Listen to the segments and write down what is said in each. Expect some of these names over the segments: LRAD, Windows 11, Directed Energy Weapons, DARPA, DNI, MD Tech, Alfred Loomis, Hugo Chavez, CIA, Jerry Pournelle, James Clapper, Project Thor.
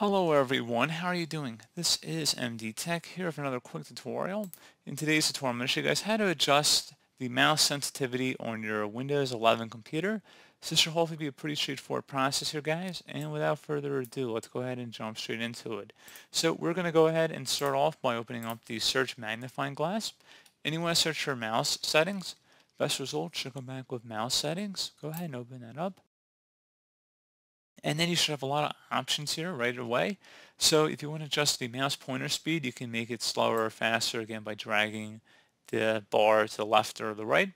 Hello everyone, how are you doing? This is MD Tech here with another quick tutorial. In today's tutorial, I'm going to show you guys how to adjust the mouse sensitivity on your Windows 11 computer. So this should hopefully be a pretty straightforward process here, guys. And without further ado, let's go ahead and jump straight into it. So we're going to go ahead and start off by opening up the search magnifying glass. And you want to search for mouse settings. Best result should come back with mouse settings. Go ahead and open that up. And then you should have a lot of options here right away. So if you want to adjust the mouse pointer speed, you can make it slower or faster again by dragging the bar to the left or the right.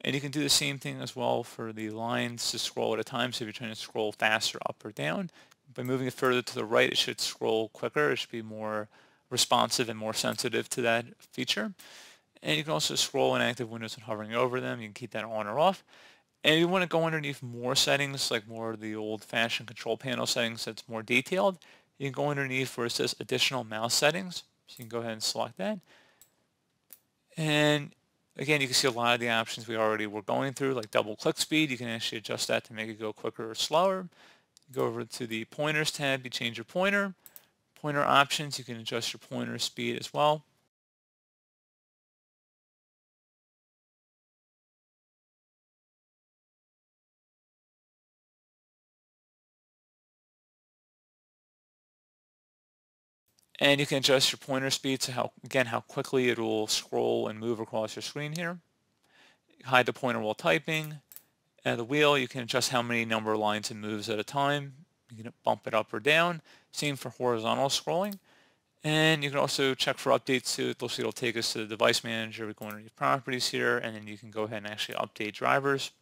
And you can do the same thing as well for the lines to scroll at a time. So if you're trying to scroll faster up or down, by moving it further to the right, it should scroll quicker. It should be more responsive and more sensitive to that feature. And you can also scroll in active windows and hovering over them. You can keep that on or off. And you want to go underneath more settings, like more of the old-fashioned control panel settings that's more detailed. You can go underneath where it says additional mouse settings. So you can go ahead and select that. And again, you can see a lot of the options we already were going through, like double click speed. You can actually adjust that to make it go quicker or slower. You go over to the pointers tab, you change your pointer. Pointer options, you can adjust your pointer speed as well. And you can adjust your pointer speed to how quickly it will scroll and move across your screen here. Hide the pointer while typing. And the wheel, you can adjust how many number of lines it moves at a time. You can bump it up or down. Same for horizontal scrolling. And you can also check for updates to it. It'll take us to the device manager. We go underneath properties here, and then you can go ahead and actually update drivers.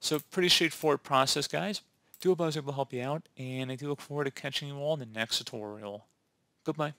So pretty straightforward process, guys. I hope I was able to help you out, and I do look forward to catching you all in the next tutorial. Goodbye.